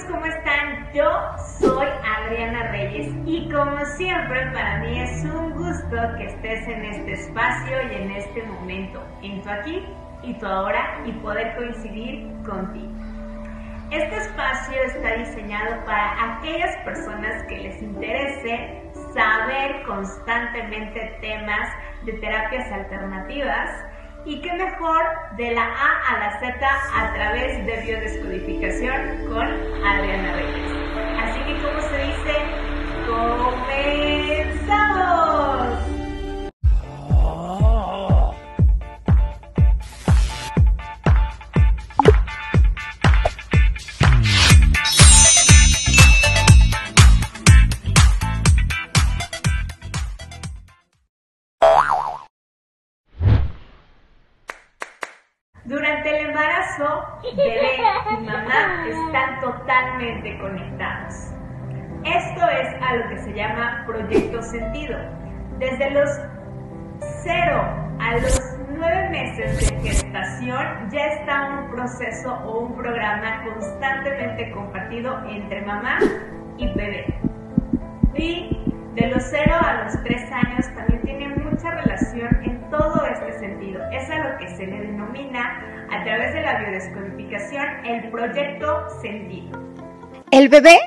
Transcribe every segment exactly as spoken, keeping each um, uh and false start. amigos, ¿cómo están? Yo soy Adriana Reyes y como siempre para mí es un gusto que estés en este espacio y en este momento, en tu aquí y tu ahora y poder coincidir contigo. Este espacio está diseñado para aquellas personas que les interese saber constantemente temas de terapias alternativas y qué mejor de la A a la Z a través de biodescodificación con Adriana Reyes. Así que, como se dice, ¡comenzamos! Durante el embarazo, bebé y mamá están totalmente conectados. Esto es a lo que se llama proyecto sentido. Desde los cero a los nueve meses de gestación ya está un proceso o un programa constantemente compartido entre mamá y bebé. Y de los cero a los tres años también tiene mucha relación en todo este sentido. Es a lo que se le denomina, a través de la biodescodificación, el proyecto sentido. El bebé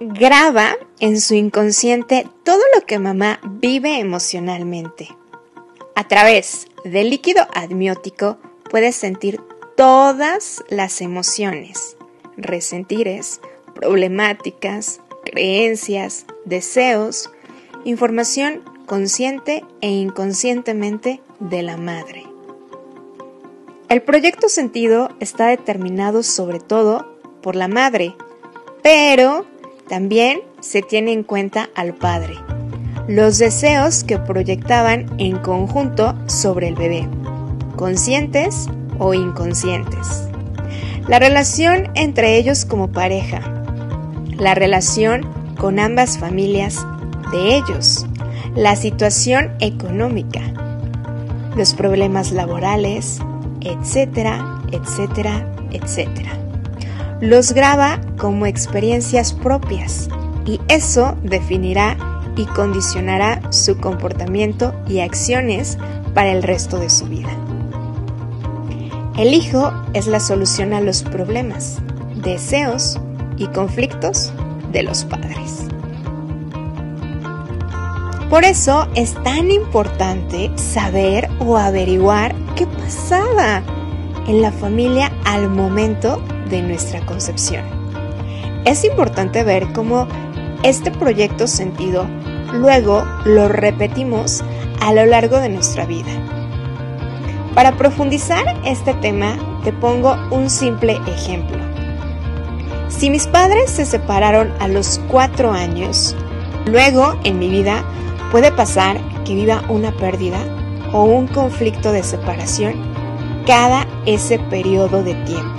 graba en su inconsciente todo lo que mamá vive emocionalmente. A través del líquido amniótico puedes sentir todas las emociones, resentires, problemáticas, creencias, deseos, información consciente e inconscientemente de la madre. El proyecto sentido está determinado sobre todo por la madre, pero también se tiene en cuenta al padre, los deseos que proyectaban en conjunto sobre el bebé, conscientes o inconscientes, la relación entre ellos como pareja, la relación con ambas familias de ellos, la situación económica, los problemas laborales, etcétera, etcétera, etcétera. Los graba como experiencias propias y eso definirá y condicionará su comportamiento y acciones para el resto de su vida. El hijo es la solución a los problemas, deseos y conflictos de los padres. Por eso es tan importante saber o averiguar qué pasaba en la familia al momento de nuestra concepción. Es importante ver cómo este proyecto sentido luego lo repetimos a lo largo de nuestra vida. Para profundizar este tema, te pongo un simple ejemplo. Si mis padres se separaron a los cuatro años, luego en mi vida puede pasar que viva una pérdida o un conflicto de separación cada ese periodo de tiempo,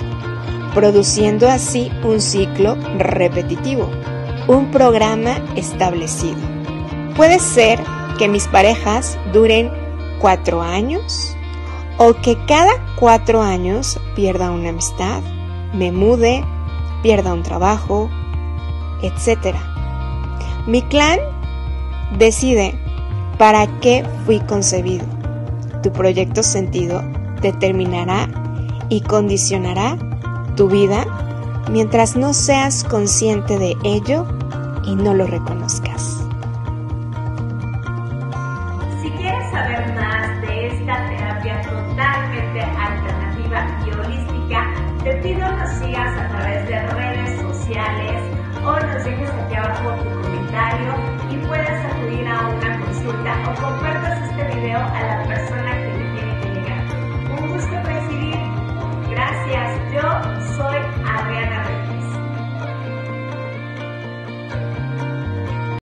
produciendo así un ciclo repetitivo, un programa establecido. Puede ser que mis parejas duren cuatro años o que cada cuatro años pierda una amistad, me mude, pierda un trabajo, etcétera. Mi clan decide para qué fui concebido. Tu proyecto sentido determinará y condicionará tu vida mientras no seas consciente de ello y no lo reconozcas. Si quieres saber más de esta terapia totalmente alternativa y holística, te pido que nos sigas a través de redes sociales o nos dejes aquí abajo tu comentario y puedas acudir a una consulta o compartas este video a la persona que te quiere